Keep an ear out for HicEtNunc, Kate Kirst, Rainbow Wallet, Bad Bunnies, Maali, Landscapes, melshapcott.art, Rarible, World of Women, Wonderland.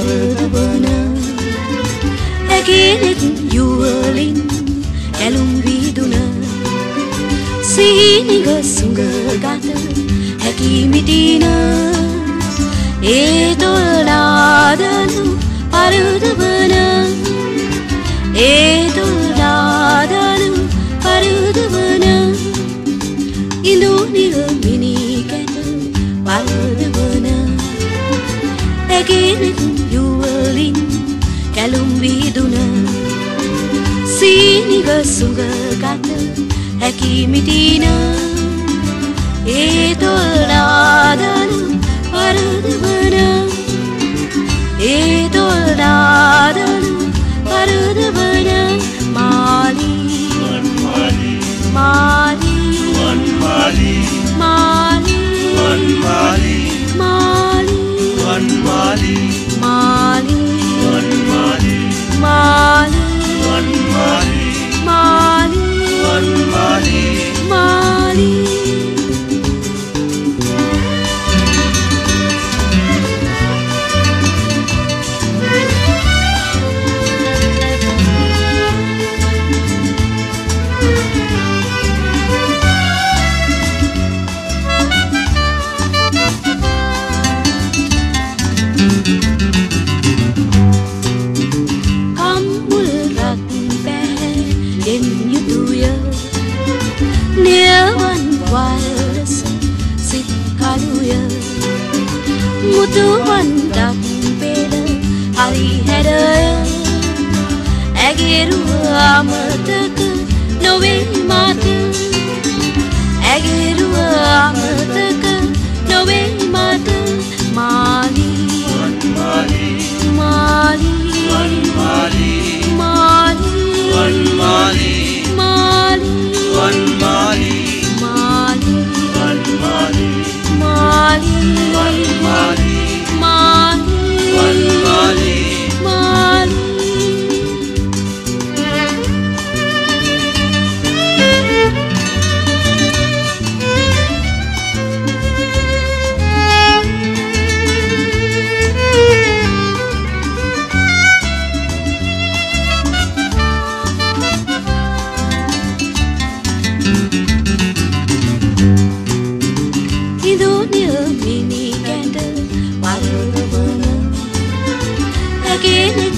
under the burner. Nakilitin yuvalin elumbiduna. Sihiniga sungagata hakimitina. Etoladanu under the burner. Etoladanu under the burner. Indoniga minikata under the burner. Nakilitin yuvalin Kalumbiduna, siniga sungagata hakimitina. Etoladanu parudavana. Etoladanu parudavana. Maali, Maali, Maali, Maali, Maali, Maali, Maali, Maali, Maali. Maali, Maali, Maali, Maali, Maali. Mutuwan dampeda hari hera, ageru amataka nowe mata, ageru amataka nowe mata. Maali, Maali, Maali, Maali, Maali, Maali, Maali, Maali. Maali, Maali, Maali, Maali, Maali, Maali. Mini candle, while the burner again.